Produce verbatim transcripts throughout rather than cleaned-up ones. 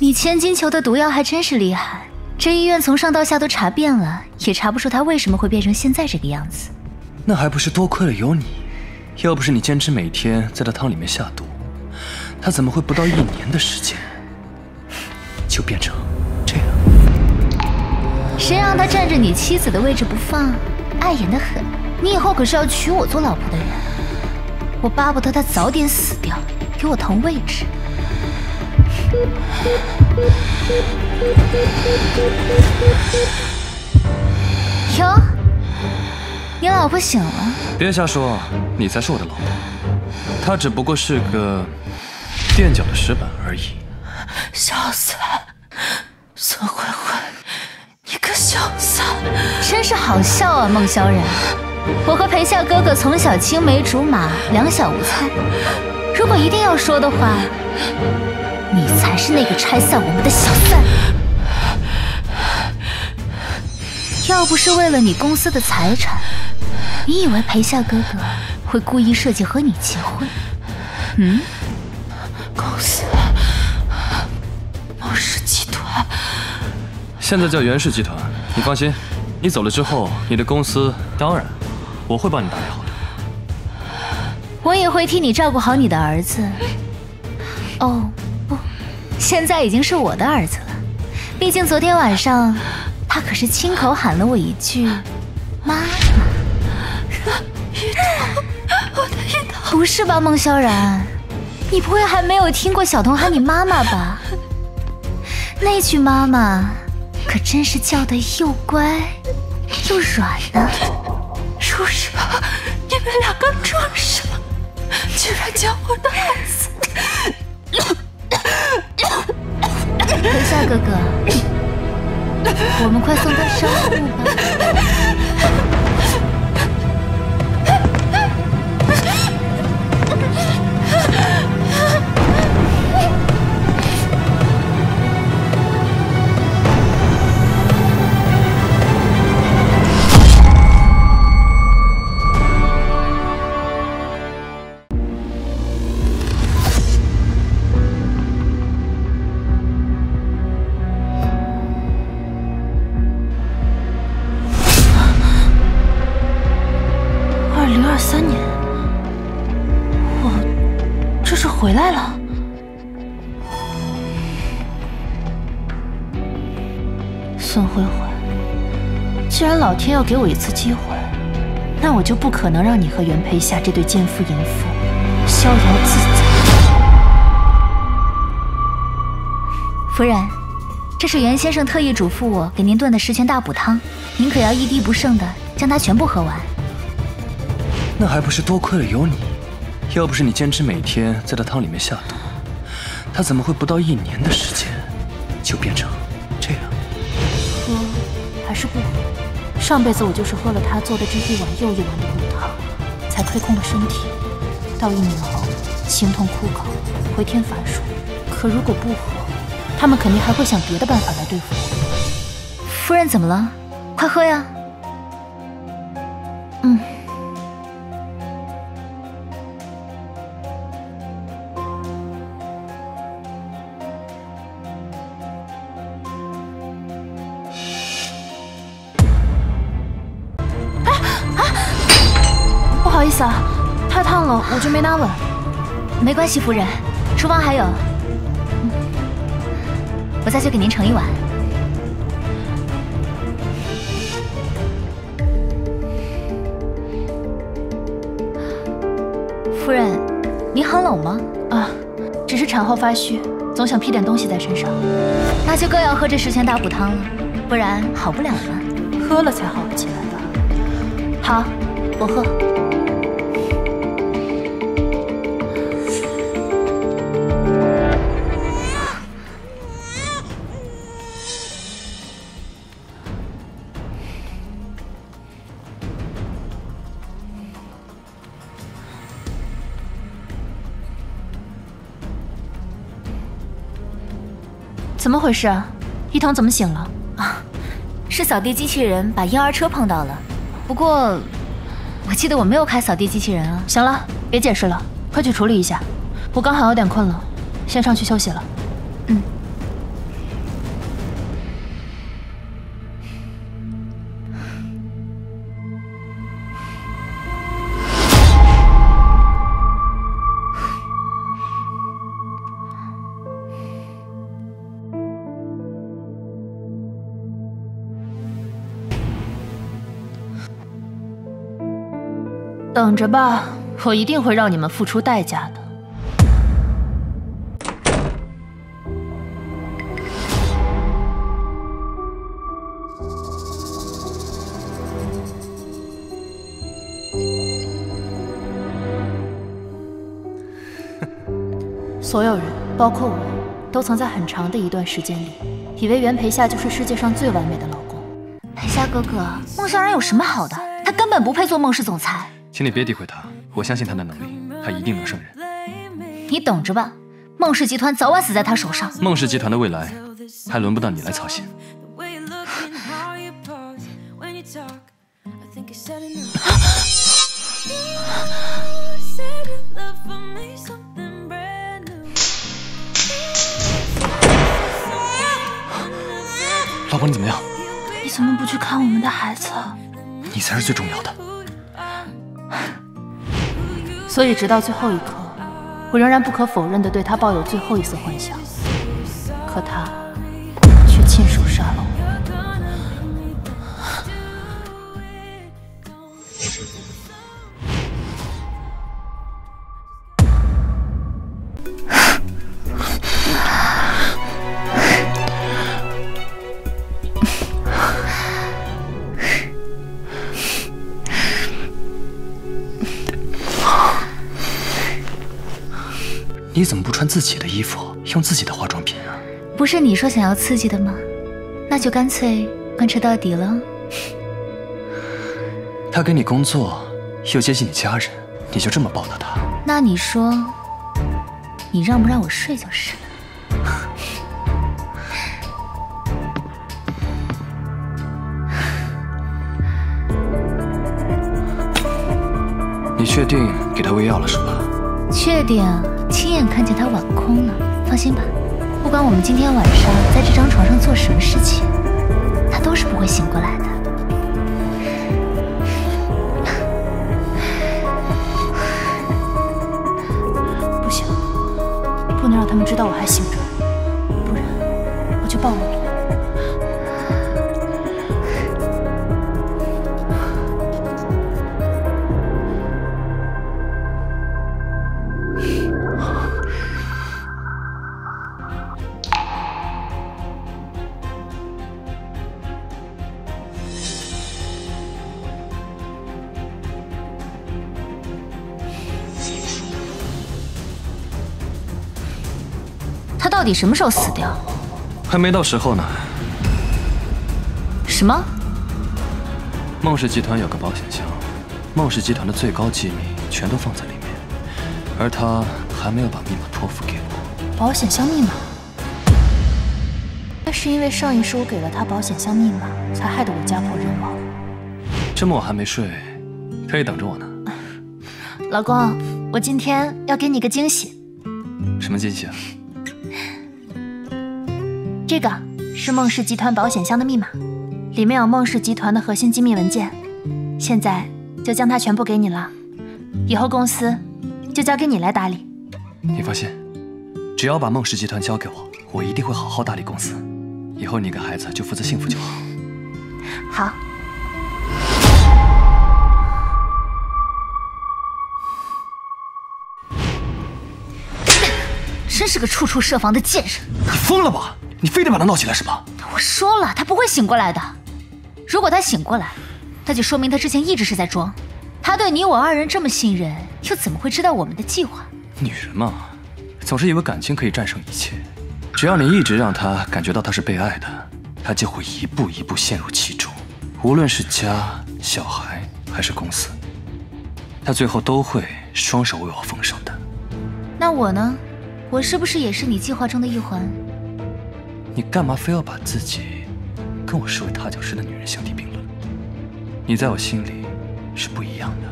你千金球的毒药还真是厉害，这医院从上到下都查遍了，也查不出它为什么会变成现在这个样子。那还不是多亏了有你，要不是你坚持每天在它汤里面下毒，它怎么会不到一年的时间就变成这样？谁让他占着你妻子的位置不放，碍眼的很。你以后可是要娶我做老婆的人，我巴不得他早点死掉，给我腾位置。 哟，你老婆醒了？别瞎说，你才是我的老婆，她只不过是个垫脚的石板而已。小三，孙慧慧，你个小三，真是好笑啊，孟萧然！我和裴夏哥哥从小青梅竹马，两小无猜。如果一定要说的话。 你才是那个拆散我们的小三！要不是为了你公司的财产，你以为裴夏哥哥会故意设计和你结婚？嗯？公司，孟氏集团，现在叫袁氏集团。你放心，你走了之后，你的公司当然我会帮你打理好的。我也会替你照顾好你的儿子。哦。 现在已经是我的儿子了，毕竟昨天晚上他可是亲口喊了我一句“妈妈”。一彤，我的一彤，不是吧，孟萧然？你不会还没有听过小彤喊你妈妈吧？那句“妈妈”可真是叫得又乖又软呢。畜生！你们两个畜生，居然将我的孩子！ 裴夏哥哥，我们快送他上路吧。回来了，孙慧慧。既然老天要给我一次机会，那我就不可能让你和袁佩霞这对奸夫淫妇逍遥自在。夫人，这是袁先生特意嘱咐我给您炖的十全大补汤，您可要一滴不剩的将它全部喝完。那还不是多亏了有你。 要不是你坚持每天在他汤里面下毒，他怎么会不到一年的时间就变成这样？喝、嗯、还是不喝？上辈子我就是喝了他做的这一碗又一碗的骨汤，才亏空了身体。到一年后，形同枯槁，回天乏术。可如果不喝，他们肯定还会想别的办法来对付我。夫人怎么了？快喝呀！嗯。 太烫了，我就没拿稳。没关系，夫人，厨房还有，嗯、我再去给您盛一碗。夫人，您很冷吗？啊，只是产后发虚，总想披点东西在身上。那就更要喝这十全大补汤了，不然好不了了。喝了才好起来吧。好，我喝。 怎么回事啊？一彤怎么醒了？啊，是扫地机器人把婴儿车碰到了。不过，我记得我没有开扫地机器人啊。行了，别解释了，快去处理一下。我刚好有点困了，先上去休息了。嗯。 等着吧，我一定会让你们付出代价的。 所有人，包括我，都曾在很长的一段时间里，以为袁培夏就是世界上最完美的老公。培夏哥哥，孟萧然有什么好的？他根本不配做孟氏总裁。请你别诋毁他，我相信他的能力，他一定能胜任。你等着吧，孟氏集团早晚死在他手上。孟氏集团的未来，还轮不到你来操心。老婆，你怎么样？你怎么不去看我们的孩子？你才是最重要的。所以，直到最后一刻，我仍然不可否认地对他抱有最后一丝幻想。可他却亲手杀了我。你怎么不穿自己的衣服，用自己的化妆品啊？不是你说想要刺激的吗？那就干脆贯彻到底了。他给你工作，又接近你家人，你就这么报答他？那你说，你让不让我睡就是了。你确定给他喂药了是吧？确定。 亲眼看见他碗空了，放心吧，不管我们今天晚上在这张床上做什么事情，他都是不会醒过来的。不行，不能让他们知道我还醒着，不然我就暴露了。 他到底什么时候死掉？还没到时候呢。什么？孟氏集团有个保险箱，孟氏集团的最高机密全都放在里面，而他还没有把密码托付给我。保险箱密码？那是因为上一世我给了他保险箱密码，才害得我家破人亡。这么晚还没睡，可以等着我呢。老公，我今天要给你个惊喜。什么惊喜啊？ 这个是孟氏集团保险箱的密码，里面有孟氏集团的核心机密文件。现在就将它全部给你了，以后公司就交给你来打理。你放心，只要把孟氏集团交给我，我一定会好好打理公司。以后你跟孩子就负责幸福就好。好。真是个处处设防的贱人！你疯了吧？ 你非得把他闹起来是吧？我说了，他不会醒过来的。如果他醒过来，那就说明他之前一直是在装。他对你我二人这么信任，又怎么会知道我们的计划？女人嘛，总是以为感情可以战胜一切。只要你一直让他感觉到他是被爱的，他就会一步一步陷入其中。无论是家、小孩还是公司，他最后都会双手为我奉上的。那我呢？我是不是也是你计划中的一环？你干嘛非要把自己跟我视为踏脚石的女人相提并论？你在我心里是不一样的。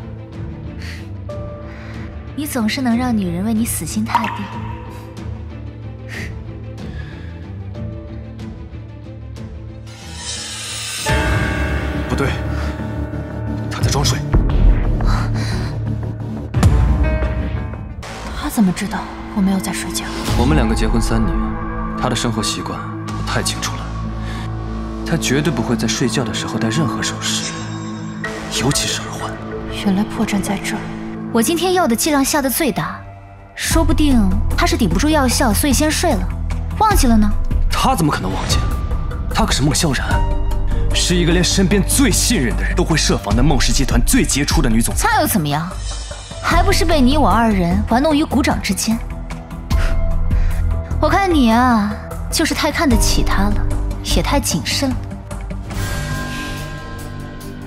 你总是能让女人为你死心塌地。不对，他在装睡。他怎么知道我没有在睡觉？我们两个结婚三年，他的生活习惯我太清楚了。他绝对不会在睡觉的时候戴任何首饰。 尤其是耳环，原来破绽在这儿。我今天药的剂量下的最大，说不定他是抵不住药效，所以先睡了，忘记了呢。他怎么可能忘记？他可是孟萧然，是一个连身边最信任的人都会设防的孟氏集团最杰出的女总裁。那又怎么样？还不是被你我二人玩弄于股掌之间。我看你啊，就是太看得起他了，也太谨慎了。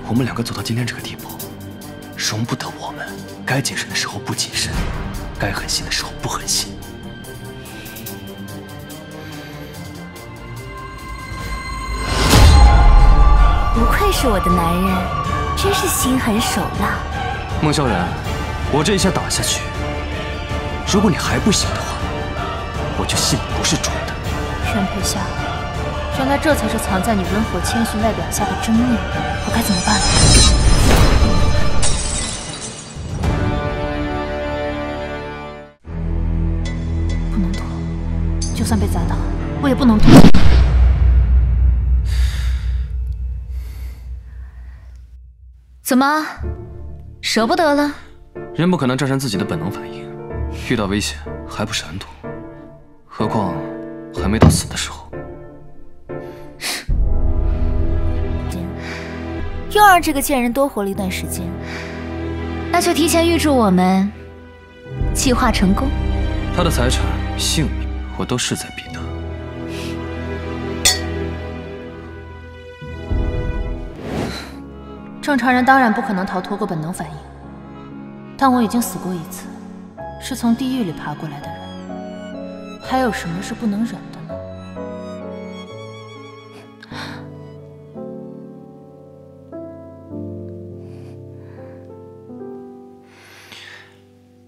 我们两个走到今天这个地步，容不得我们该谨慎的时候不谨慎，该狠心的时候不狠心。不愧是我的男人，真是心狠手辣。孟萧然，我这一下打下去，如果你还不醒的话，我就信你不是装的。阮佩夏。 原来这才是藏在你温和谦逊外表下的真面目，我该怎么办呢？不能拖，就算被砸到，我也不能拖。怎么，舍不得了？人不可能战胜自己的本能反应，遇到危险还不闪躲，何况还没到死的时候。 又让这个贱人多活了一段时间，那就提前预祝我们计划成功。他的财产、性命，我都势在必得。正常人当然不可能逃脱过本能反应，但我已经死过一次，是从地狱里爬过来的人，还有什么是不能忍的？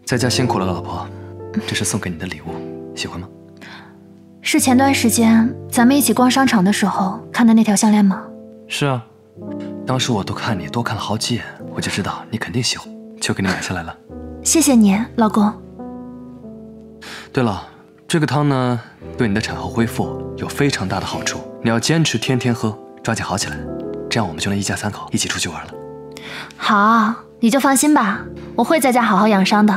在家辛苦了，老婆，这是送给你的礼物，喜欢吗？是前段时间咱们一起逛商场的时候看的那条项链吗？是啊，当时我都看你多看了好几眼，我就知道你肯定喜欢，就给你买下来了。谢谢你，老公。对了，这个汤呢，对你的产后恢复有非常大的好处，你要坚持天天喝，抓紧好起来，这样我们就能一家三口一起出去玩了。好，你就放心吧，我会在家好好养伤的。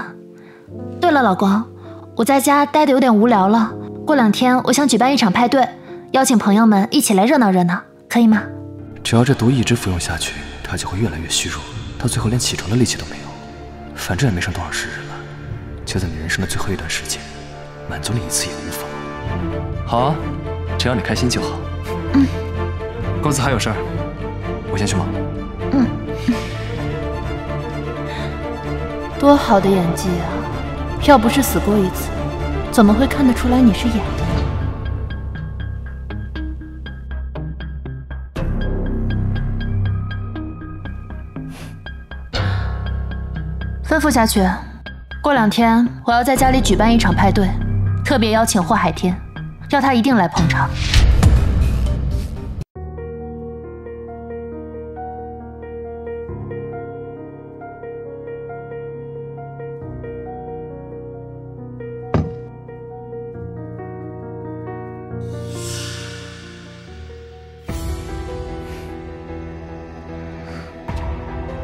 对了，老公，我在家待的有点无聊了。过两天我想举办一场派对，邀请朋友们一起来热闹热闹，可以吗？只要这毒一直服用下去，他就会越来越虚弱，到最后连起床的力气都没有。反正也没剩多少时日了，就在你人生的最后一段时间，满足你一次也无妨。好啊，只要你开心就好。嗯。公司还有事儿，我先去忙。嗯。多好的演技啊！ 要不是死过一次，怎么会看得出来你是演的呢？吩咐下去，过两天我要在家里举办一场派对，特别邀请霍海天，要他一定来捧场。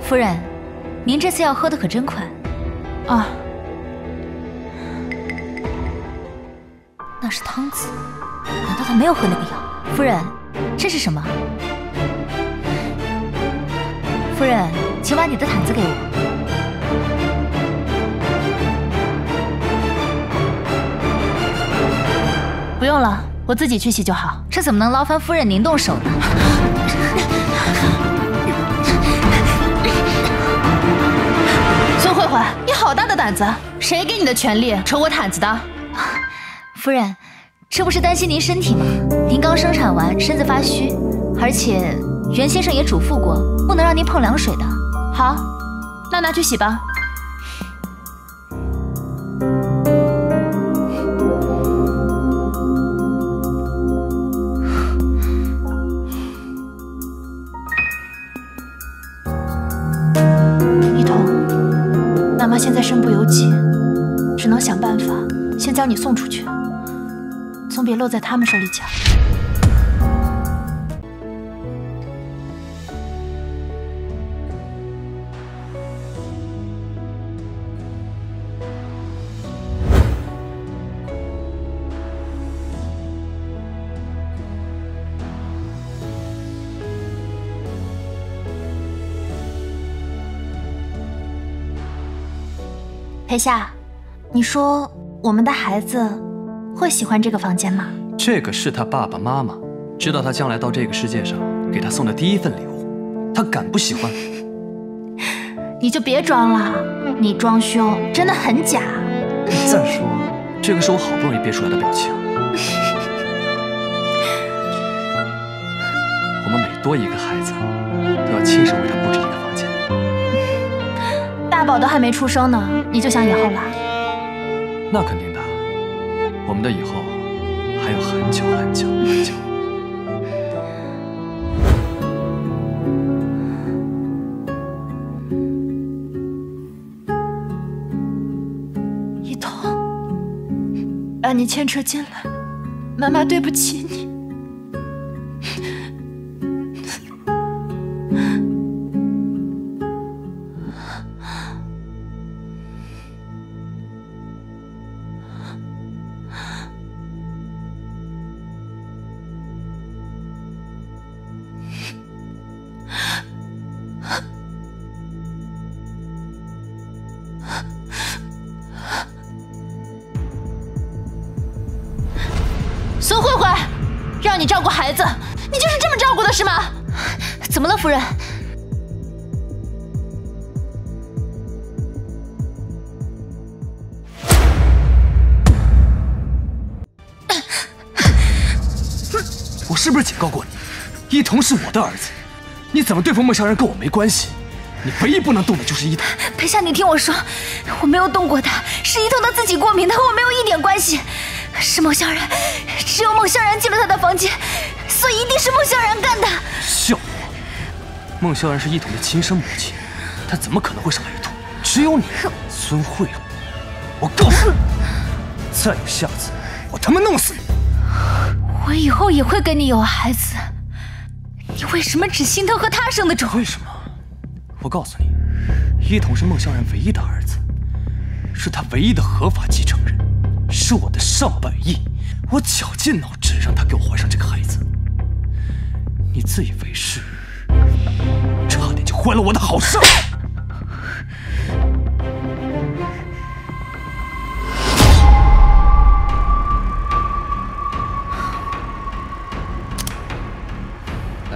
夫人，您这次药喝的可真快啊！那是汤子，难道他没有喝那个药？夫人，这是什么？夫人，请把你的毯子给我。不用了，我自己去洗就好。这怎么能劳烦夫人您动手呢？ 慧慧，你好大的胆子！谁给你的权利扯我毯子的？夫人，这不是担心您身体吗？您刚生产完，身子发虚，而且袁先生也嘱咐过，不能让您碰凉水的。好，那拿去洗吧。一彤，奶妈现在身不由己，只能想办法先将你送出去。 总别落在他们手里强。裴夏，你说我们的孩子？ 会喜欢这个房间吗？这个是他爸爸妈妈知道他将来到这个世界上给他送的第一份礼物，他敢不喜欢？你就别装了，你装凶真的很假。再说，这个是我好不容易憋出来的表情。我们每多一个孩子，都要亲手为他布置一个房间。大宝都还没出生呢，你就想以后了？那肯定。 我们的以后还有很久很久很久。一彤，把你牵扯进来，妈妈对不起你。孙慧慧，让你照顾孩子，你就是这么照顾的是吗？怎么了，夫人？我是不是警告过你，一彤是我的儿子，你怎么对付莫萧然跟我没关系？你唯一不能动的就是一彤。裴夏，你听我说，我没有动过他，是一彤他自己过敏的，和我没有一点关系。 是孟萧然，只有孟萧然进了他的房间，所以一定是孟萧然干的。笑话！孟萧然是一彤的亲生母亲，她怎么可能会伤害一彤？只有你，孙慧慧，我告诉你，再有下次，我他妈弄死你！我以后也会跟你有孩子，你为什么只心疼和他生的种？为什么？我告诉你，一彤是孟萧然唯一的儿子，是他唯一的合法继承人。 是我的上百亿，我绞尽脑汁让他给我怀上这个孩子，你自以为是，差点就坏了我的好事。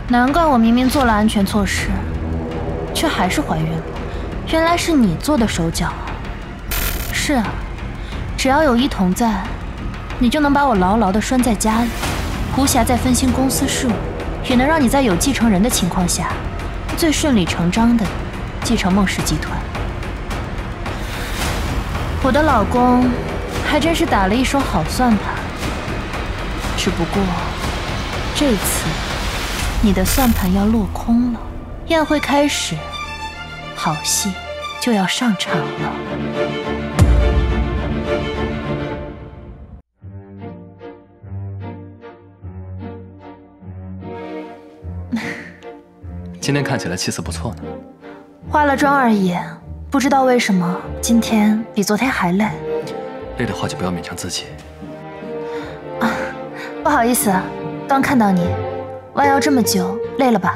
难怪我明明做了安全措施，却还是怀孕了，原来是你做的手脚啊！是啊。 只要有一彤在，你就能把我牢牢地拴在家里，无暇再分心公司事务，也能让你在有继承人的情况下，最顺理成章地继承孟氏集团。我的老公还真是打了一手好算盘，只不过这次你的算盘要落空了。宴会开始，好戏就要上场了。 今天看起来气色不错呢。化了妆而已，不知道为什么今天比昨天还累。累的话就不要勉强自己。啊，不好意思，刚看到你，弯腰这么久，累了吧？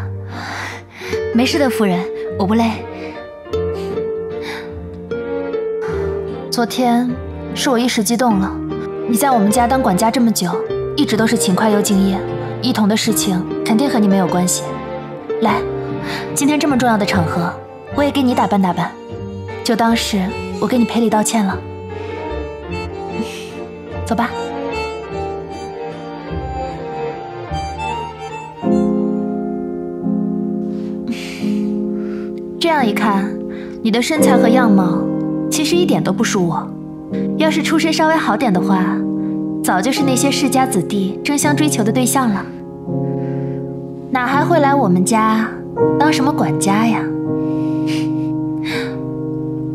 没事的，夫人，我不累。昨天是我一时激动了。你在我们家当管家这么久，一直都是勤快又敬业。一彤的事情肯定和你没有关系。来。 今天这么重要的场合，我也给你打扮打扮，就当是我给你赔礼道歉了。走吧。样一看，你的身材和样貌其实一点都不输我。要是出身稍微好点的话，早就是那些世家子弟争相追求的对象了，哪还会来我们家当什么管家呀？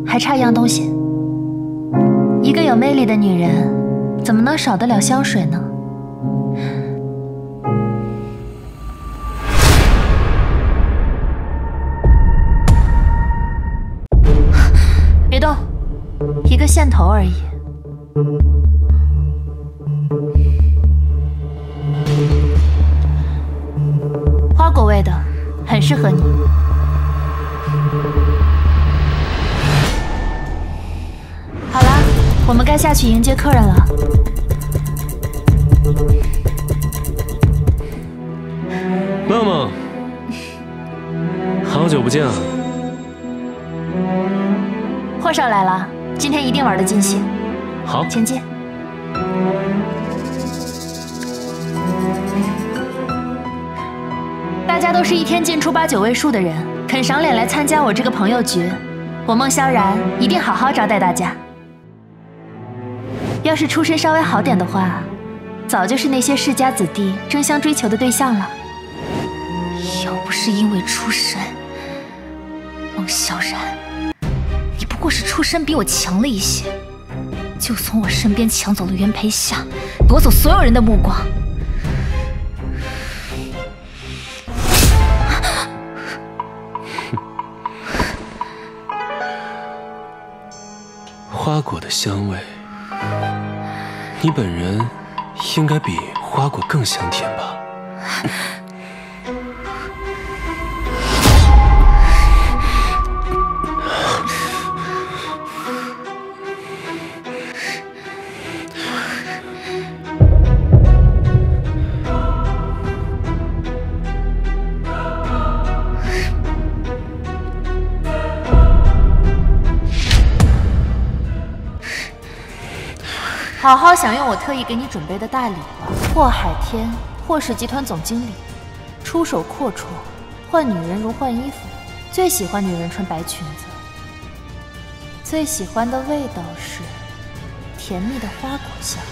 还差一样东西。一个有魅力的女人，怎么能少得了香水呢？ 别动，一个线头而已。花果味的，很适合你。好了，我们该下去迎接客人了。梦梦，好久不见啊！ 货上来了，今天一定玩得尽兴。好，前进。大家都是一天进出八九位数的人，肯赏脸来参加我这个朋友局，我孟萧然一定好好招待大家。要是出身稍微好点的话，早就是那些世家子弟争相追求的对象了。要不是因为出身，孟萧然。 不过是出身比我强了一些，就从我身边抢走了袁培夏，夺走所有人的目光。花果的香味，你本人应该比花果更香甜吧？好好享用我特意给你准备的大礼吧！霍海天，霍氏集团总经理，出手阔绰，换女人如换衣服，最喜欢女人穿白裙子，最喜欢的味道是甜蜜的花果香。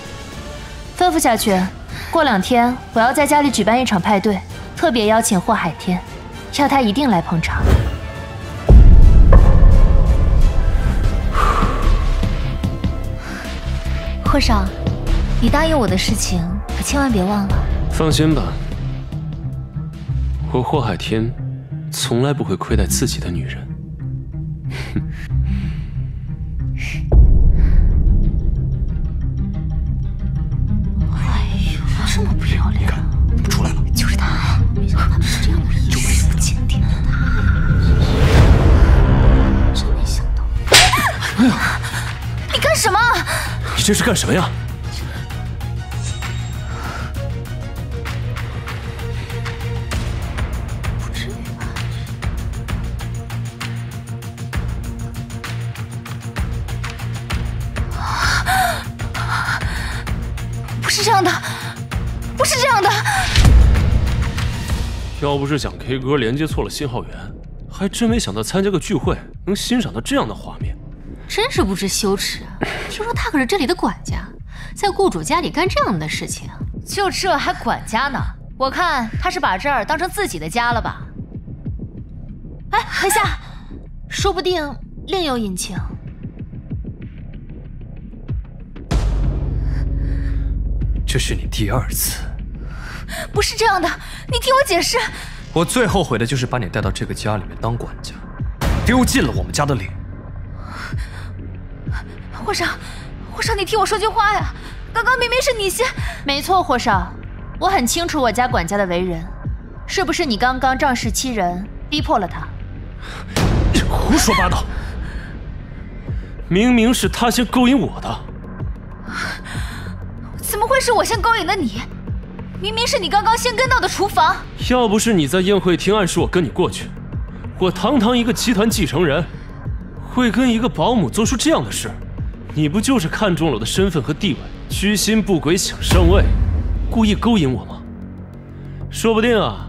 吩咐下去，过两天我要在家里举办一场派对，特别邀请霍海天，要他一定来捧场。 霍少，你答应我的事情可千万别忘了。放心吧，我霍海天从来不会亏待自己的女人。哎呦，这么不要脸！啊，你看，出来了，就是他，没想到他们是这样的意思，不坚定的他，真没想到。哎呀，你干什么？ 这是干什么呀？不至于吧？不是这样的，不是这样的。要不是想 K 歌连接错了信号源，还真没想到参加个聚会能欣赏到这样的画面。 真是不知羞耻啊！听说他可是这里的管家，在雇主家里干这样的事情，就这还管家呢？我看他是把这儿当成自己的家了吧？哎，等一下，说不定另有隐情。这是你第二次，不是这样的，你听我解释。我最后悔的就是把你带到这个家里面当管家，丢尽了我们家的脸。 霍少，霍少，你听我说句话呀！刚刚明明是你先……没错，霍少，我很清楚我家管家的为人，是不是你刚刚仗势欺人，逼迫了他？胡说八道！明明是他先勾引我的，怎么会是我先勾引的你？明明是你刚刚先跟到的厨房。要不是你在宴会厅暗示我跟你过去，我堂堂一个集团继承人，会跟一个保姆做出这样的事？ 你不就是看中了我的身份和地位，居心不轨，想上位，故意勾引我吗？说不定啊，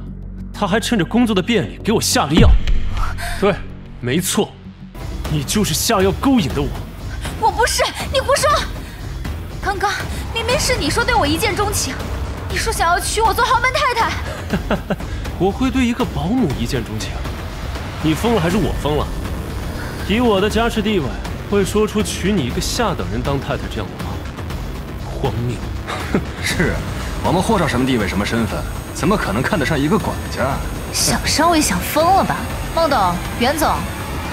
他还趁着工作的便利给我下了药。对，没错，你就是下药勾引的我。我不是，你胡说！刚刚明明是你说对我一见钟情，你说想要娶我做豪门太太。我会对一个保姆一见钟情？你疯了还是我疯了？以我的家世地位，会说出娶你一个下等人当太太这样的话？荒谬！是啊，我们霍少什么地位什么身份，怎么可能看得上一个管家？想稍微想疯了吧？孟董、袁总，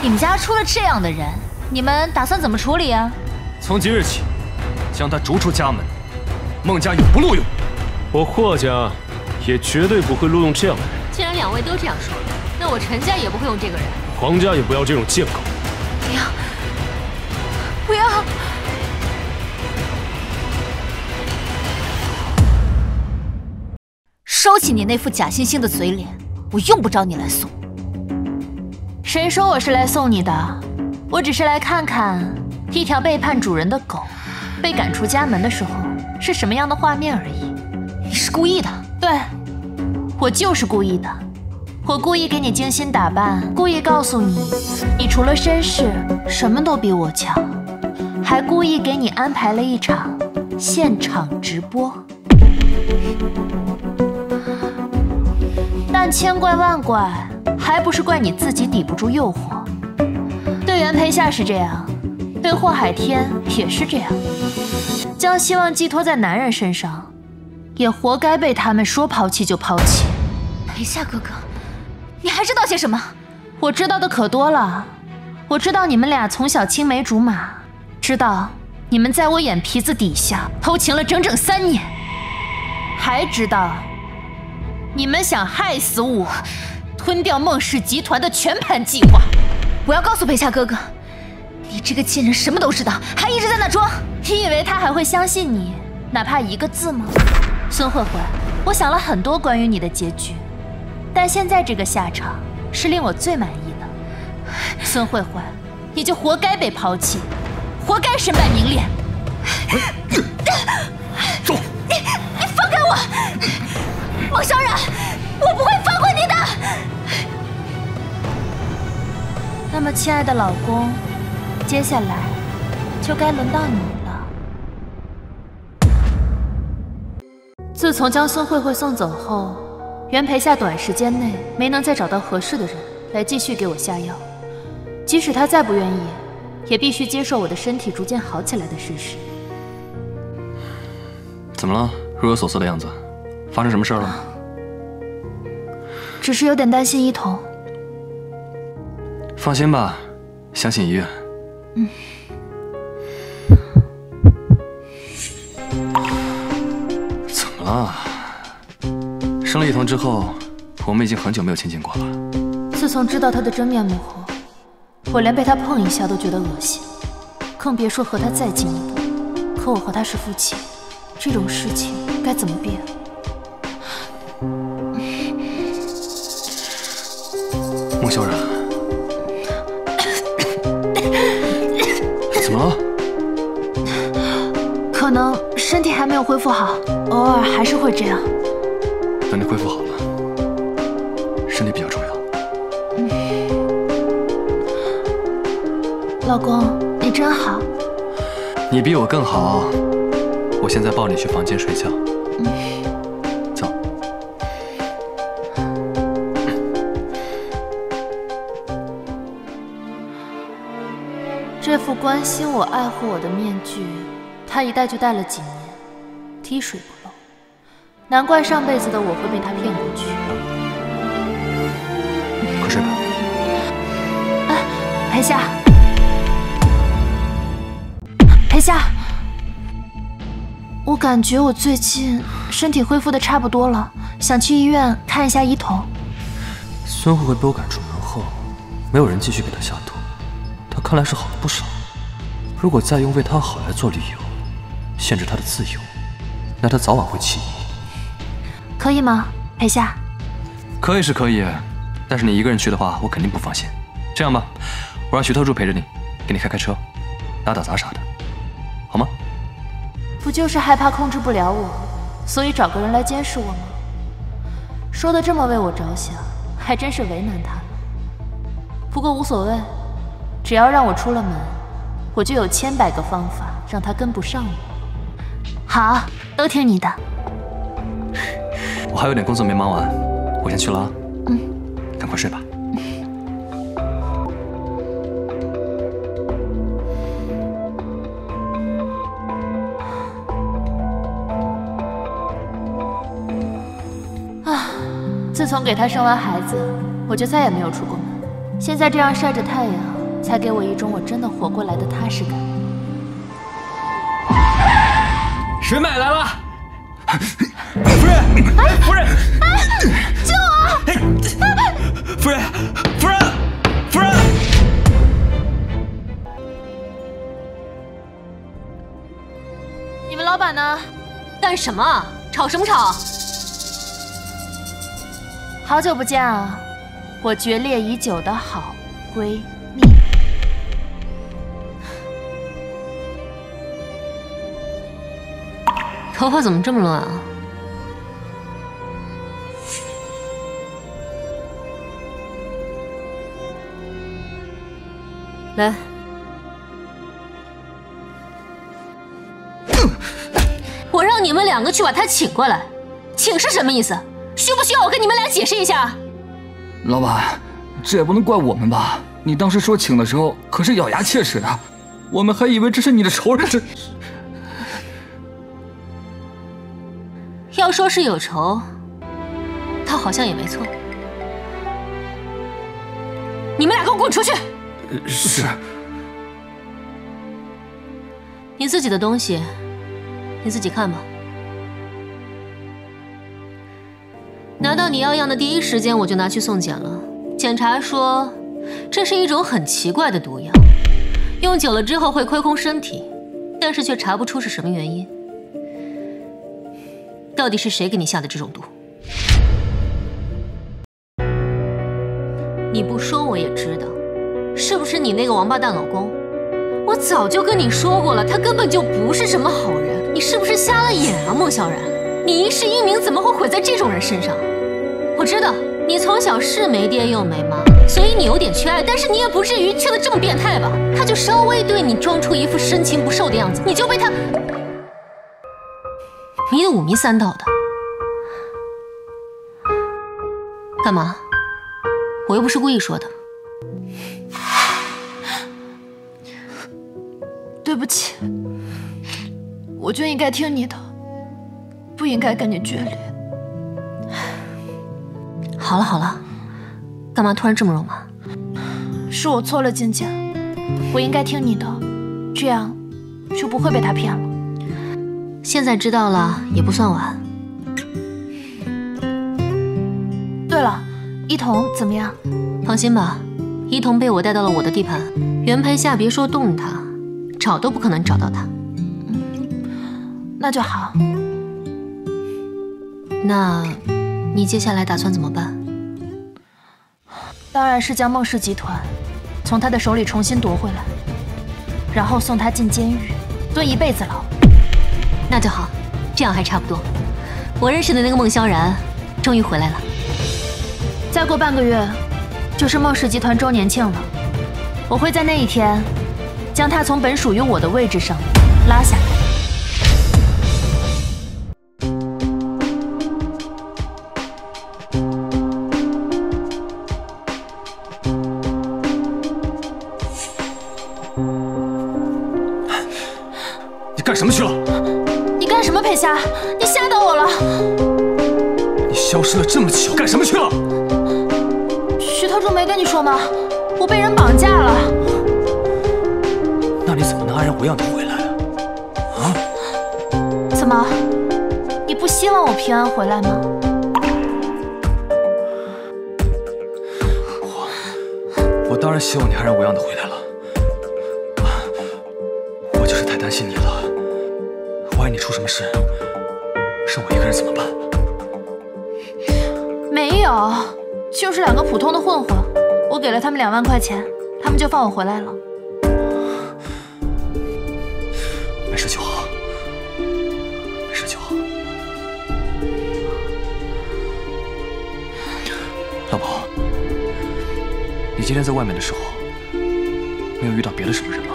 你们家出了这样的人，你们打算怎么处理啊？从即日起，将他逐出家门，孟家永不录用。我霍家也绝对不会录用这样的人。既然两位都这样说，那我陈家也不会用这个人。黄家也不要这种贱狗。不要！不要！收起你那副假惺惺的嘴脸，我用不着你来送。谁说我是来送你的？我只是来看看一条背叛主人的狗被赶出家门的时候是什么样的画面而已。你是故意的？对，我就是故意的。我故意给你精心打扮，故意告诉你，你除了身世什么都比我强，还故意给你安排了一场现场直播。但千怪万怪，还不是怪你自己抵不住诱惑。对袁培夏是这样，对霍海天也是这样，将希望寄托在男人身上，也活该被他们说抛弃就抛弃。培夏哥哥，你还知道些什么？我知道的可多了，我知道你们俩从小青梅竹马，知道你们在我眼皮子底下偷情了整整三年，还知道你们想害死我，吞掉孟氏集团的全盘计划。我要告诉裴夏哥哥，你这个贱人什么都知道，还一直在那装。你以为他还会相信你，哪怕一个字吗？孙慧慧，我想了很多关于你的结局，但现在这个下场是令我最满意的。孙慧慧，你就活该被抛弃，活该身败名裂。走！你你放开我！孟萧然，我不会放过你的。那么，亲爱的老公，接下来就该轮到你了。自从将孙慧慧送走后，袁培夏短时间内没能再找到合适的人来继续给我下药，即使他再不愿意，也必须接受我的身体逐渐好起来的事实。怎么了？若有所思的样子。发生什么事了？只是有点担心一桐。放心吧，相信医院。嗯。怎么了？生了一桐之后，我们已经很久没有亲近过了。自从知道他的真面目后，我连被他碰一下都觉得恶心，更别说和他再进一步。可我和他是夫妻，这种事情该怎么避？孟萧然，怎么了？可能身体还没有恢复好，偶尔还是会这样。等你恢复好了，身体比较重要。嗯，老公，你真好。你比我更好。我现在抱你去房间睡觉。嗯。这副关心我、爱护我的面具，他一戴就戴了几年，滴水不漏。难怪上辈子的我会被他骗过去。快睡吧。哎、啊，裴夏，裴夏，我感觉我最近身体恢复的差不多了，想去医院看一下一桐。孙慧慧被我赶出门后，没有人继续给她下毒。看来是好了不少。如果再用为他好来做理由，限制他的自由，那他早晚会起疑。可以吗，裴夏？可以是可以，但是你一个人去的话，我肯定不放心。这样吧，我让徐特助陪着你，给你开开车，打打杂啥的，好吗？不就是害怕控制不了我，所以找个人来监视我吗？说的这么为我着想，还真是为难他了。不过无所谓，只要让我出了门，我就有千百个方法让他跟不上我。好，都听你的。我还有点工作没忙完，我先去了啊。嗯，赶快睡吧。 自从给他生完孩子，我就再也没有出过门。现在这样晒着太阳，才给我一种我真的活过来的踏实感。水买来了，夫人，夫人，救我！夫人，夫人，夫人。你们老板呢？干什么？吵什么吵？ 好久不见啊，我决裂已久的好闺蜜。头发怎么这么乱啊？来，我让你们两个去把他请过来，请是什么意思？ 需不需要我跟你们俩解释一下？老板，这也不能怪我们吧？你当时说请的时候可是咬牙切齿的，我们还以为这是你的仇人。这要说是有仇，倒好像也没错。你们俩给我滚出去！是。你自己的东西，你自己看吧。 拿到你要样的第一时间，我就拿去送检了。检查说，这是一种很奇怪的毒药，用久了之后会亏空身体，但是却查不出是什么原因。到底是谁给你下的这种毒？你不说我也知道，是不是你那个王八蛋老公？我早就跟你说过了，他根本就不是什么好人，你是不是瞎了眼啊，孟小然？你一世英名怎么会毁在这种人身上？ 我知道你从小是没爹又没妈，所以你有点缺爱，但是你也不至于缺得这么变态吧？他就稍微对你装出一副深情不受的样子，你就被他迷得五迷三道的。干嘛？我又不是故意说的。对不起，我就应该听你的，不应该跟你决裂。 好了好了，干嘛突然这么肉麻？是我错了，静静，我应该听你的，这样就不会被他骗了。现在知道了也不算晚。对了，一彤怎么样？放心吧，一彤被我带到了我的地盘，原配下别说动他，找都不可能找到他。嗯，那就好。那。 你接下来打算怎么办？当然是将孟氏集团从他的手里重新夺回来，然后送他进监狱，蹲一辈子牢。那就好，这样还差不多。我认识的那个孟萧然终于回来了。再过半个月就是孟氏集团周年庆了，我会在那一天将他从本属于我的位置上拉下来。 干什么去了？你干什么，裴夏？你吓到我了！你消失了这么久，干什么去了？徐特助没跟你说吗？我被人绑架了。那你怎么能安然无恙的回来了？啊？怎么？你不希望我平安回来吗？我，我当然希望你安然无恙的回来了。我就是太担心你了。 万一你出什么事，是我一个人怎么办？没有，就是两个普通的混混，我给了他们两万块钱，他们就放我回来了。没事就好，没事就好。老婆，你你今天在外面的时候，没有遇到别的什么人吗？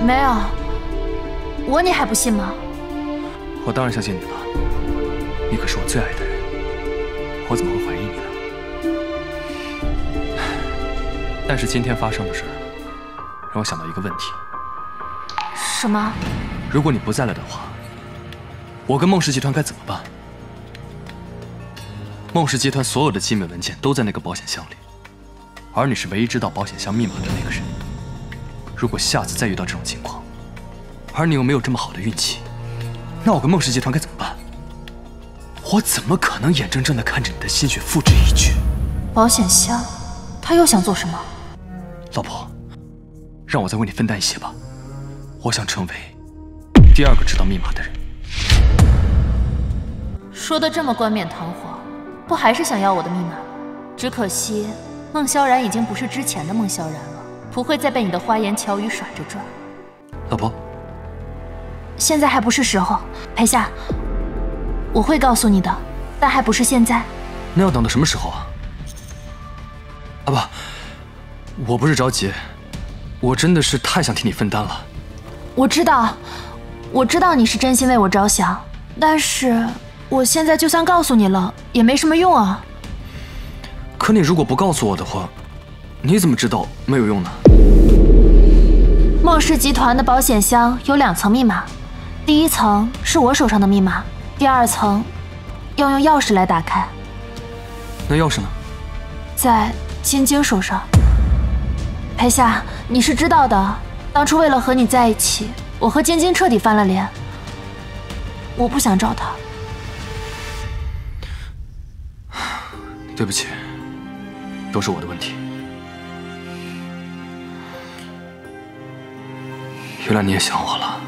没有，我你还不信吗？我当然相信你了，你可是我最爱的人，我怎么会怀疑你呢？但是今天发生的事儿，让我想到一个问题。什么？如果你不在了的话，我跟孟氏集团该怎么办？ 孟氏集团所有的机密文件都在那个保险箱里，而你是唯一知道保险箱密码的那个人。如果下次再遇到这种情况，而你又没有这么好的运气，那我跟孟氏集团该怎么办？我怎么可能眼睁睁地看着你的心血付之一炬？保险箱，他又想做什么？老婆，让我再为你分担一些吧。我想成为第二个知道密码的人。说得这么冠冕堂皇。 不还是想要我的密码？只可惜，孟萧然已经不是之前的孟萧然了，不会再被你的花言巧语耍着转。老婆，现在还不是时候，裴夏，我会告诉你的，但还不是现在。那要等到什么时候啊？啊不，我不是着急，我真的是太想替你分担了。我知道，我知道你是真心为我着想，但是。 我现在就算告诉你了，也没什么用啊。可你如果不告诉我的话，你怎么知道没有用呢？孟氏集团的保险箱有两层密码，第一层是我手上的密码，第二层要用钥匙来打开。那钥匙呢？在金晶手上。裴夏，你是知道的，当初为了和你在一起，我和晶晶彻底翻了脸。我不想找他。 对不起，都是我的问题。原来你也想我了。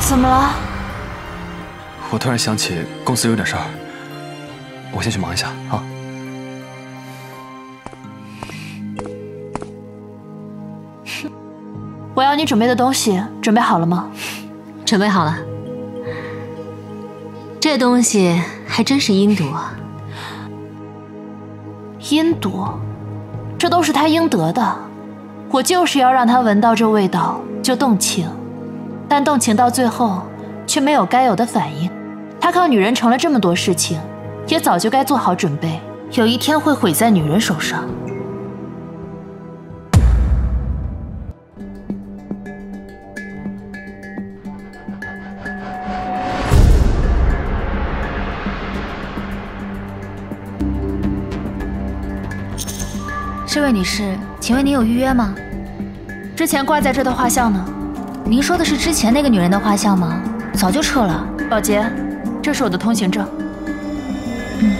怎么了？我突然想起公司有点事儿，我先去忙一下啊。 我要你准备的东西准备好了吗？准备好了。这东西还真是阴毒啊！阴毒，这都是他应得的。我就是要让他闻到这味道就动情，但动情到最后却没有该有的反应。他靠女人成了这么多事情，也早就该做好准备，有一天会毁在女人手上。 这位女士，请问您有预约吗？之前挂在这的画像呢？您说的是之前那个女人的画像吗？早就撤了。保洁，这是我的通行证。嗯。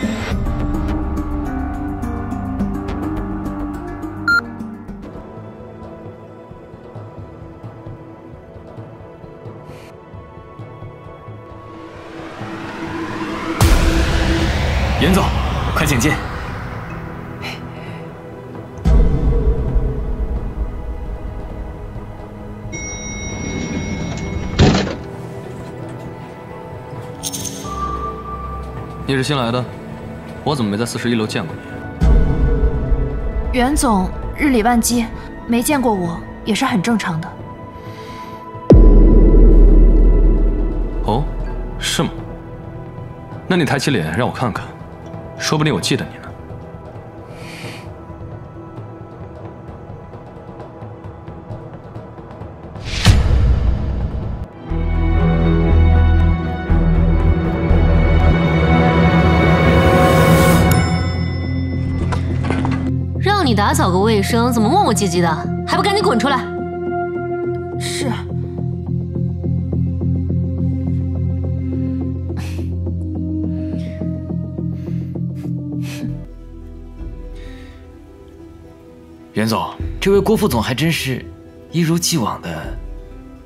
严总，快请进。 你是新来的，我怎么没在四十一楼见过你？袁总日理万机，没见过我也是很正常的。哦，是吗？那你抬起脸让我看看，说不定我记得你呢。你打扫个卫生，怎么磨磨唧唧的？还不赶紧滚出来！是。袁总，这位郭副总还真是一如既往的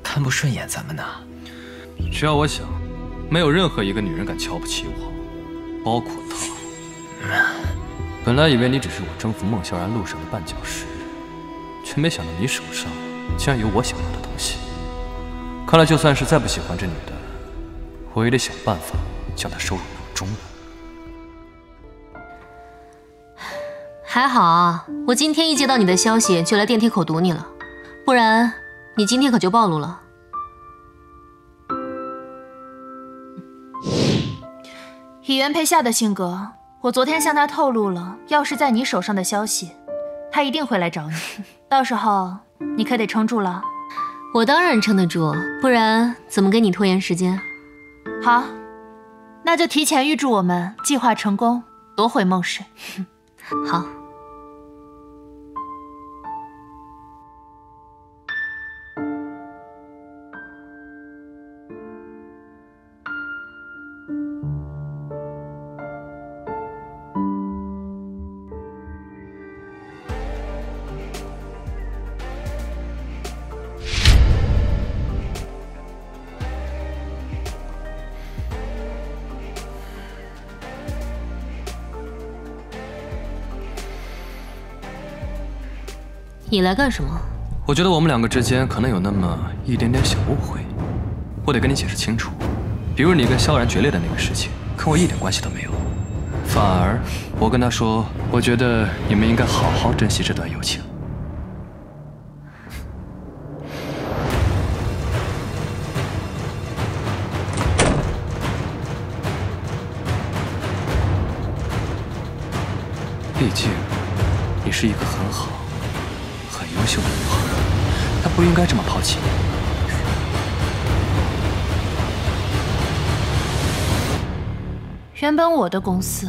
看不顺眼咱们呢。只要我想，没有任何一个女人敢瞧不起我，包括他。嗯 本来以为你只是我征服孟萧然路上的绊脚石，真没想到你手上竟然有我想要的东西。看来就算是再不喜欢这女的，我也得想办法将她收入囊中了。还好，我今天一接到你的消息就来电梯口堵你了，不然你今天可就暴露了。以原配夏的性格，我昨天向她透露了钥匙在你手上的消息。 他一定会来找你，到时候你可得撑住了。我当然撑得住，不然怎么给你拖延时间？好，那就提前预祝我们计划成功，夺回梦市。好。你来干什么？我觉得我们两个之间可能有那么一点点小误会，我得跟你解释清楚。比如你跟萧然决裂的那个事情，跟我一点关系都没有，反而我跟他说，我觉得你们应该好好珍惜这段友情。毕竟，你是一个很好。 优秀的女孩，她不应该这么抛弃你。 原本我的公司，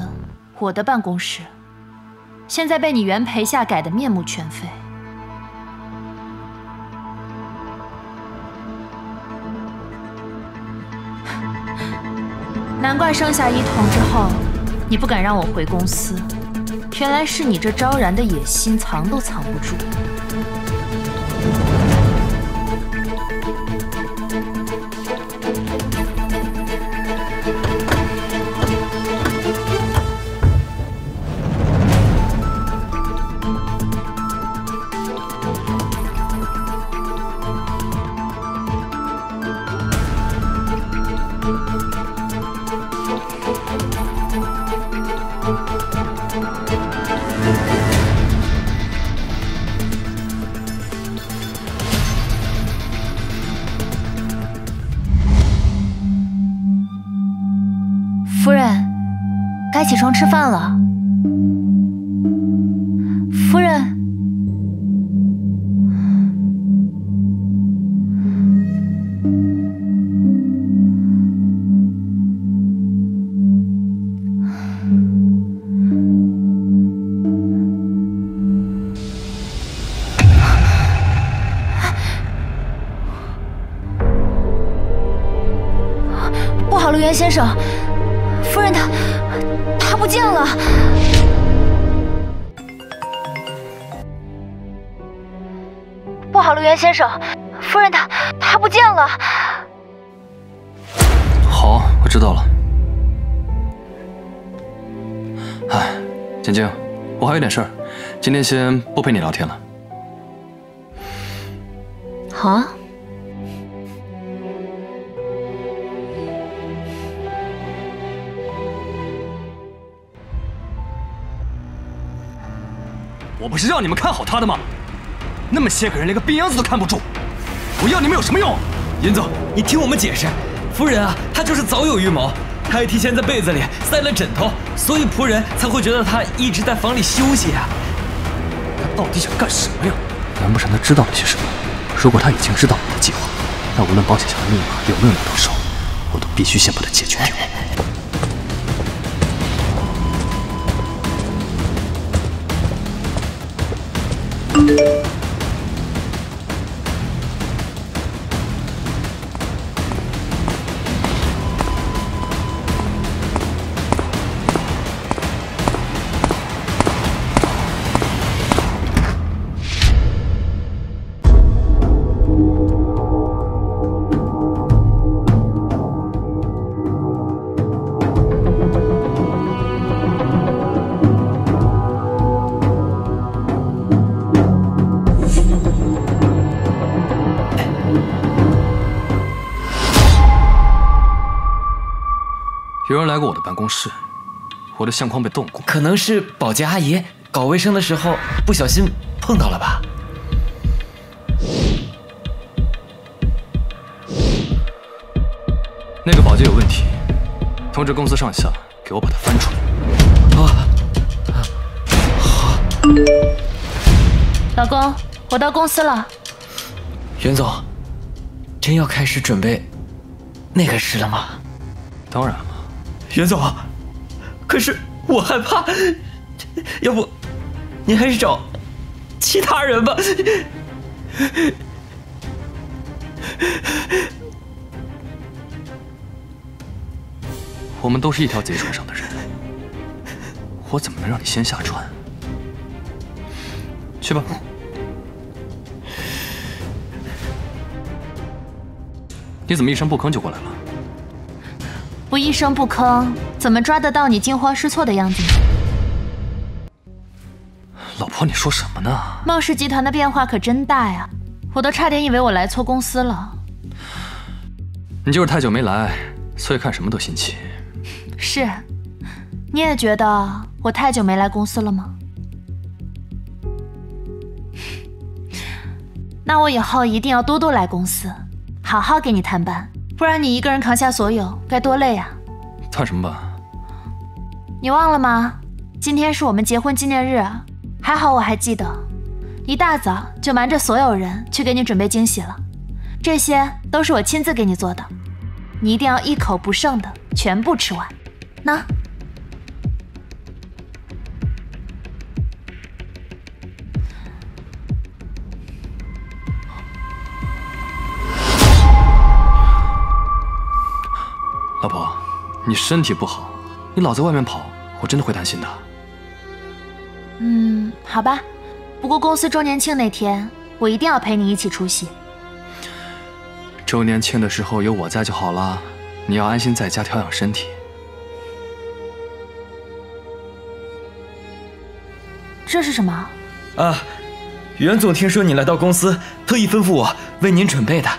我的办公室，现在被你原陪下改得面目全非。难怪生下一童之后，你不敢让我回公司，原来是你这昭然的野心藏都藏不住。 夫人，该起床吃饭了。夫人，不好了，袁先生。 夫人，她她不见了。不好了，袁先生，夫人她她不见了。好，我知道了。哎，晶晶，我还有点事儿，今天先不陪你聊天了。好啊。 我不是让你们看好他的吗？那么些个人连个病秧子都看不住，我要你们有什么用？尹总，你听我们解释，夫人啊，她就是早有预谋，她还提前在被子里塞了枕头，所以仆人才会觉得她一直在房里休息啊。她到底想干什么呀？难不成她知道了些什么？如果她已经知道我的计划，那无论保险箱的密码有没有拿到手，我都必须先把它解决掉。人来过我的办公室，我的相框被动过。可能是保洁阿姨搞卫生的时候不小心碰到了吧。 那个保洁有问题，通知公司上下给我把它翻出来。啊，好。老公，我到公司了。袁总，真要开始准备那个事了吗？当然了。袁总，可是我害怕，要不您还是找其他人吧。我们都是一条贼船上的人，我怎么能让你先下船？去吧。你怎么一声不吭就过来了？不一声不吭，怎么抓得到你惊慌失措的样子？老婆，你说什么呢？茂氏集团的变化可真大呀，我都差点以为我来错公司了。你就是太久没来，所以看什么都新奇。 是，你也觉得我太久没来公司了吗？那我以后一定要多多来公司，好好给你探班，不然你一个人扛下所有，该多累啊！探什么班？你忘了吗？今天是我们结婚纪念日，还好我还记得，一大早就瞒着所有人去给你准备惊喜了，这些都是我亲自给你做的，你一定要一口不剩的全部吃完。 那老婆，你身体不好，你老在外面跑，我真的会担心的。嗯，好吧，不过公司周年庆那天，我一定要陪你一起出席。周年庆的时候有我在就好了，你要安心在家调养身体。 这是什么？啊，袁总听说你来到公司，特意吩咐我为您准备的。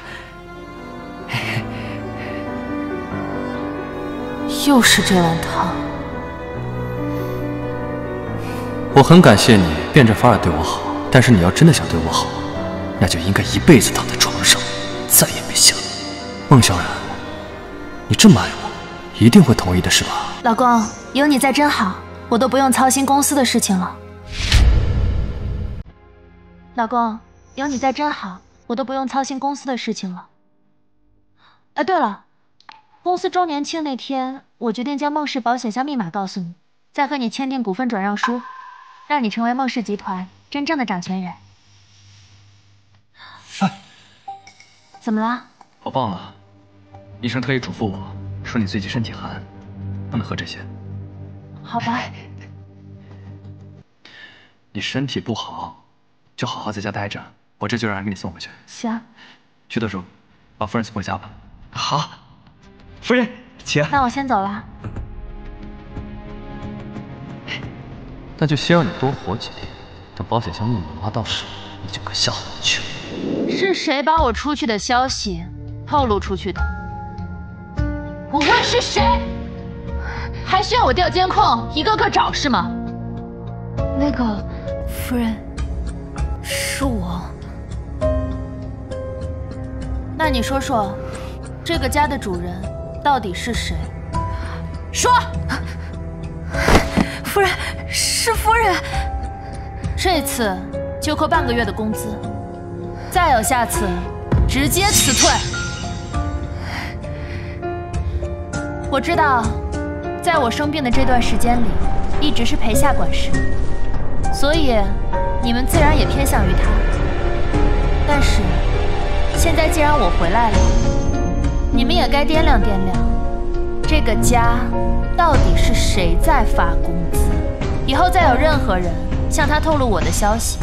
又是这碗汤。我很感谢你变着法儿对我好，但是你要真的想对我好，那就应该一辈子躺在床上，再也没下来。孟小然，你这么爱我，一定会同意的，是吧？老公，有你在真好，我都不用操心公司的事情了。 老公，有你在真好，我都不用操心公司的事情了。哎，对了，公司周年庆那天，我决定将孟氏保险箱密码告诉你，再和你签订股份转让书，让你成为孟氏集团真正的掌权人。哎，怎么了？我忘了，医生特意嘱咐我说你最近身体寒，不能喝这些。好吧。你身体不好。 就好好在家待着，我这就让人给你送回去。行，徐特助，把夫人送回家吧。好，夫人，请。那我先走了。那就先让你多活几天，等保险箱密码拿到手，你就可下回去了。是谁把我出去的消息透露出去的？我问是谁，还需要我调监控一个个找是吗？那个，夫人。 是我。那你说说，这个家的主人到底是谁？说，夫人是夫人。这次就扣半个月的工资，再有下次，直接辞退。我知道，在我生病的这段时间里，一直是裴夏管事，所以。 你们自然也偏向于他，但是现在既然我回来了，你们也该掂量掂量，这个家到底是谁在发工资。以后再有任何人向他透露我的消息，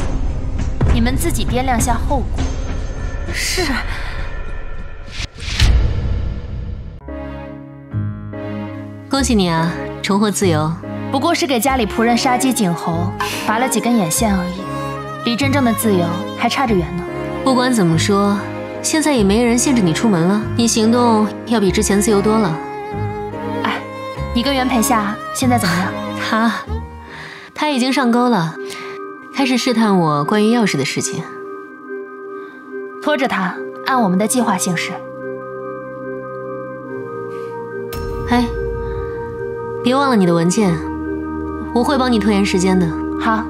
你们自己掂量下后果。是。恭喜你啊，重获自由。 不过是给家里仆人杀鸡儆猴，拔了几根眼线而已，离真正的自由还差着远呢。不管怎么说，现在也没人限制你出门了，你行动要比之前自由多了。哎，你跟袁培夏现在怎么样？他他已经上钩了，开始试探我关于钥匙的事情。拖着他，按我们的计划行事。哎，别忘了你的文件，我会帮你拖延时间的。好。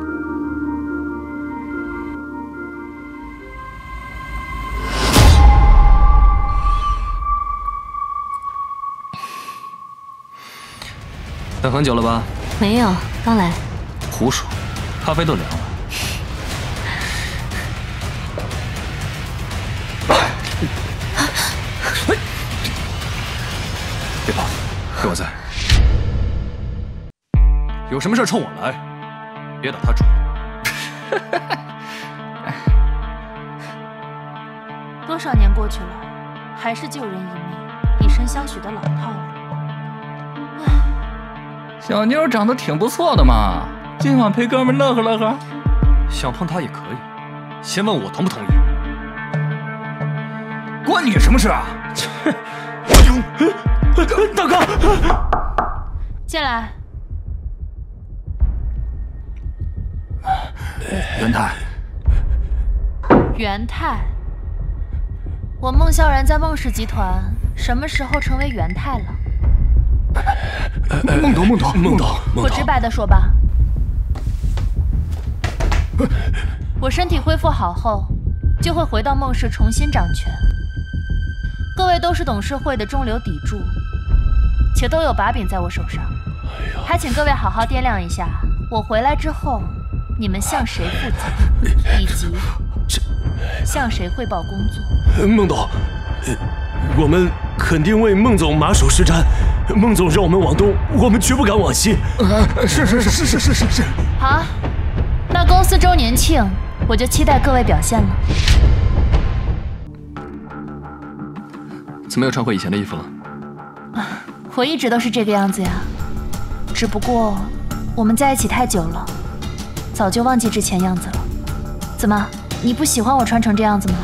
等很久了吧？没有，刚来。胡说，咖啡都凉了。别跑，跟我在。有什么事冲我来，别打他主意。多少年过去了，还是救人一命，以身相许的老套路。 小妞长得挺不错的嘛，今晚陪哥们乐呵乐呵。想碰她也可以，先问我同不同意。关你什么事啊？大哥，进来。袁泰，袁泰，我孟萧然在孟氏集团什么时候成为袁泰了？ 孟董，孟董，孟董，我直白的说吧，我身体恢复好后，就会回到孟氏重新掌权。各位都是董事会的中流砥柱，且都有把柄在我手上。还请各位好好掂量一下，我回来之后，你们向谁负责，以及向谁汇报工作。孟董，我们肯定为孟总马首是瞻。 孟总让我们往东，我们绝不敢往西。啊，是是是是是是是是。好，那公司周年庆，我就期待各位表现了。怎么又穿回以前的衣服了？啊，我一直都是这个样子呀，只不过我们在一起太久了，早就忘记之前样子了。怎么，你不喜欢我穿成这样子吗？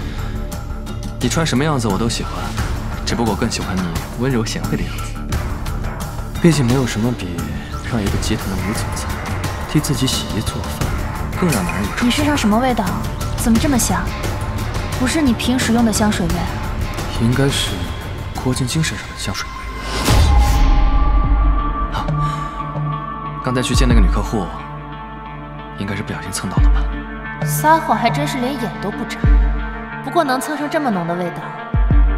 你穿什么样子我都喜欢，只不过更喜欢你温柔贤惠的样子。 毕竟没有什么比让一个集团的女总裁替自己洗衣做饭更让男人有成就感。你身上什么味道？怎么这么香？不是你平时用的香水味？应该是郭晶晶身上的香水味。啊，刚才去见那个女客户，应该是不小心蹭到了吧？撒谎还真是连眼都不眨。不过能蹭上这么浓的味道，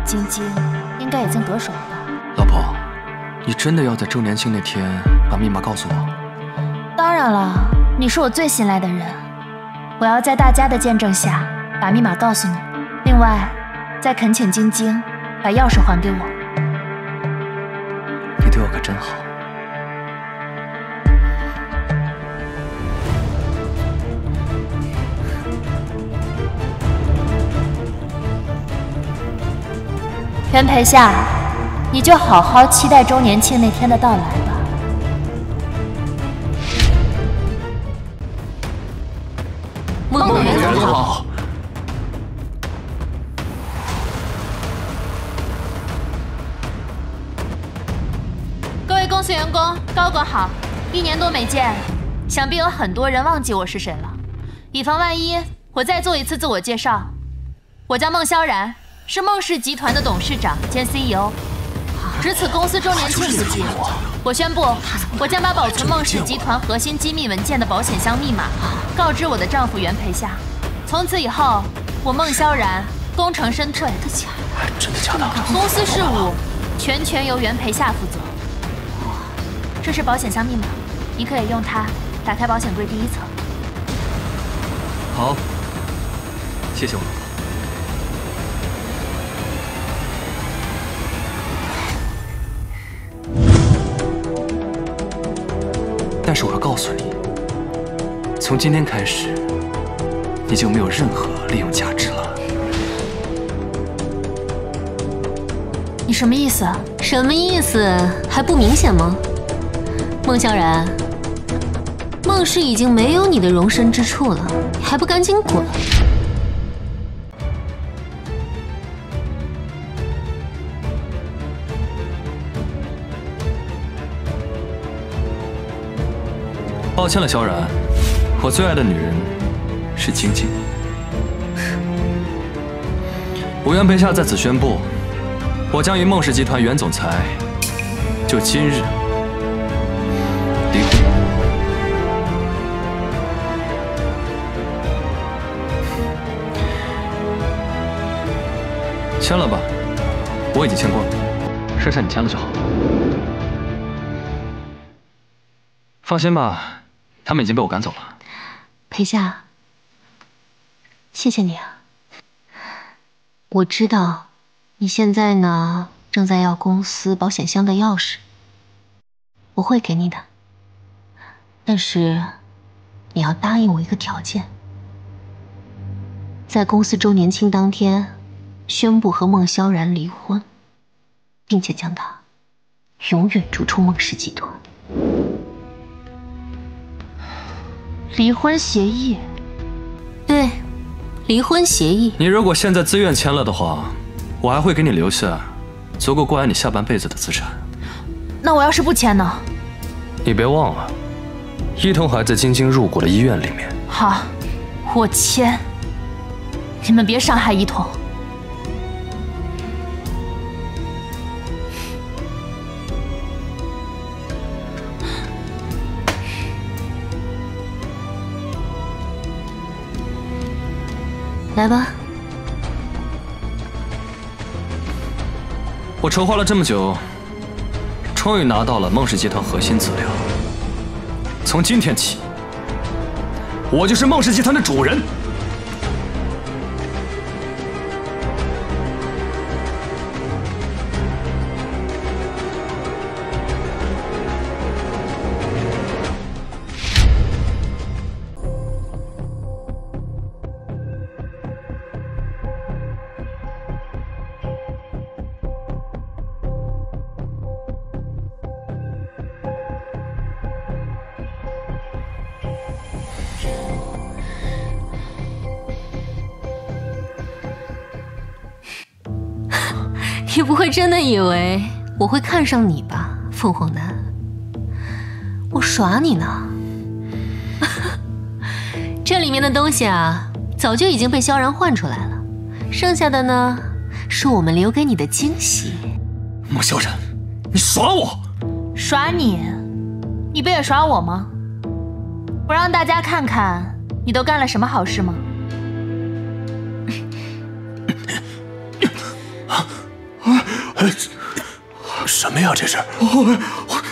晶晶应该已经得手了吧？老婆。 你真的要在周年庆那天把密码告诉我？当然了，你是我最信赖的人，我要在大家的见证下把密码告诉你。另外，再恳请晶晶把钥匙还给我。你对我可真好。袁培夏。 你就好好期待周年庆那天的到来吧。孟董您好。各位公司员工，高管好！一年多没见，想必有很多人忘记我是谁了。以防万一，我再做一次自我介绍。我叫孟萧然，是孟氏集团的董事长兼 C E O。 值此公司周年庆之际，我宣布，我将把保存孟氏集团核心机密文件的保险箱密码告知我的丈夫袁培夏。从此以后，我孟萧然功成身退。真的假的？公司事务全权由袁培夏负责。这是保险箱密码，你可以用它打开保险柜第一层。好，谢谢我老婆。 但是我要告诉你，从今天开始，你就没有任何利用价值了。你什么意思？什么意思？还不明显吗？孟萧然，孟氏已经没有你的容身之处了，你还不赶紧滚！抱歉了，萧然，我最爱的女人是晶晶。无缘陪夏在此宣布，我将与孟氏集团原总裁就今日离婚。 签了吧，我已经签过了。剩下你签了就好。放心吧，他们已经被我赶走了。裴夏，谢谢你啊！我知道你现在呢正在要公司保险箱的钥匙，我会给你的。但是你要答应我一个条件，在公司周年庆当天。 宣布和孟萧然离婚，并且将他永远逐出孟氏集团。离婚协议，对，离婚协议。你如果现在自愿签了的话，我还会给你留下足够过完你下半辈子的资产。那我要是不签呢？你别忘了，一桐还在晶晶入股的医院里面。好，我签。你们别伤害一桐。 来吧，我筹划了这么久，终于拿到了孟氏集团核心资料。从今天起，我就是孟氏集团的主人。你不会真的以为我会看上你吧，凤凰男？我耍你呢！这里面的东西啊，早就已经被萧然换出来了，剩下的呢，是我们留给你的惊喜。孟萧然，你耍我？耍你？你不也耍我吗？我让大家看看你都干了什么好事吗？ 什么呀？这是！我我看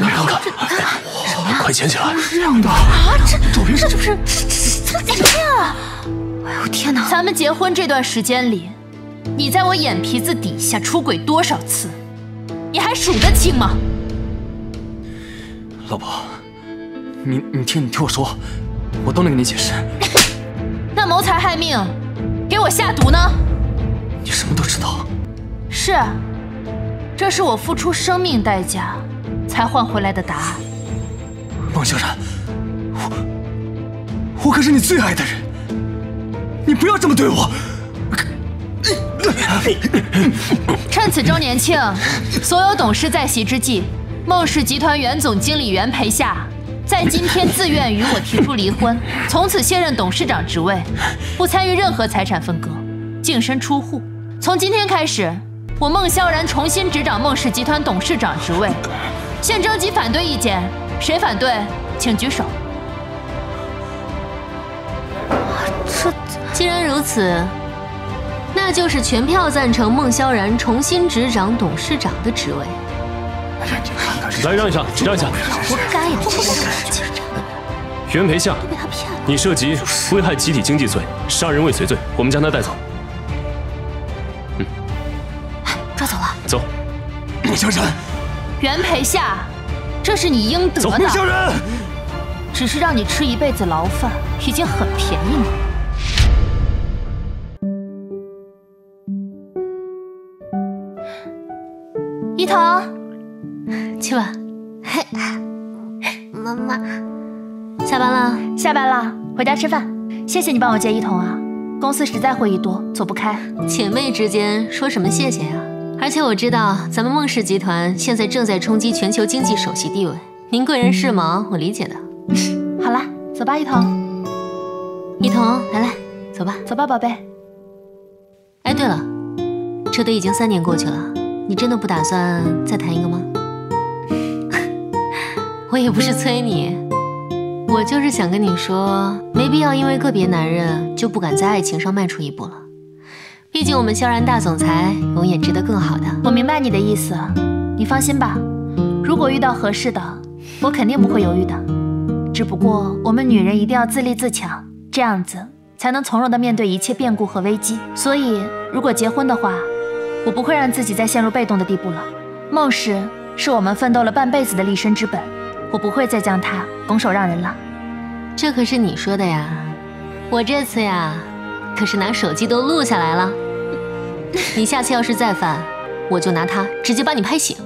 看看看，快捡起来！这样的啊，这这这不是这这怎么呀？哎呦天哪！咱们结婚这段时间里，你在我眼皮子底下出轨多少次？你还数得清吗？老婆，你你听你听我说，我都能给你解释。那谋财害命，给我下毒呢？你什么都知道。 是，这是我付出生命代价才换回来的答案。孟萧然，我我可是你最爱的人，你不要这么对我。趁此周年庆，所有董事在席之际，孟氏集团原总经理袁培夏在今天自愿与我提出离婚，从此卸任董事长职位，不参与任何财产分割，净身出户。从今天开始。 我孟萧然重新执掌孟氏集团董事长职位，现征集反对意见，谁反对请举手。这既然如此，那就是全票赞成孟萧然重新执掌董事长的职位。来让一下，让一下！活该呀！袁培夏，你涉及危害集体经济罪、杀人未遂罪，我们将他带走。 走，孟萧然，袁培夏，这是你应得的。走，孟萧然，只是让你吃一辈子牢饭，已经很便宜你了。 一桐，去吧。妈妈，下班了，下班了，回家吃饭。谢谢你帮我接一桐啊，公司实在会议多，走不开。姐妹之间说什么谢谢呀？ 而且我知道，咱们孟氏集团现在正在冲击全球经济首席地位，您贵人事忙，我理解的。好了，走吧，一彤。一彤，来来，走吧，走吧，宝贝。哎，对了，这都已经三年过去了，你真的不打算再谈一个吗？我也不是催你，我就是想跟你说，没必要因为个别男人就不敢在爱情上迈出一步了。 毕竟我们萧然大总裁永远值得更好的。我明白你的意思，你放心吧。如果遇到合适的，我肯定不会犹豫的。只不过我们女人一定要自立自强，这样子才能从容的面对一切变故和危机。所以，如果结婚的话，我不会让自己再陷入被动的地步了。梦是是我们奋斗了半辈子的立身之本，我不会再将它拱手让人了。这可是你说的呀，我这次呀。 可是拿手机都录下来了，你下次要是再犯，我就拿它直接把你拍醒。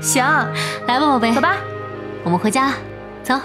行，来吧，宝贝，走吧，我们回家了，走。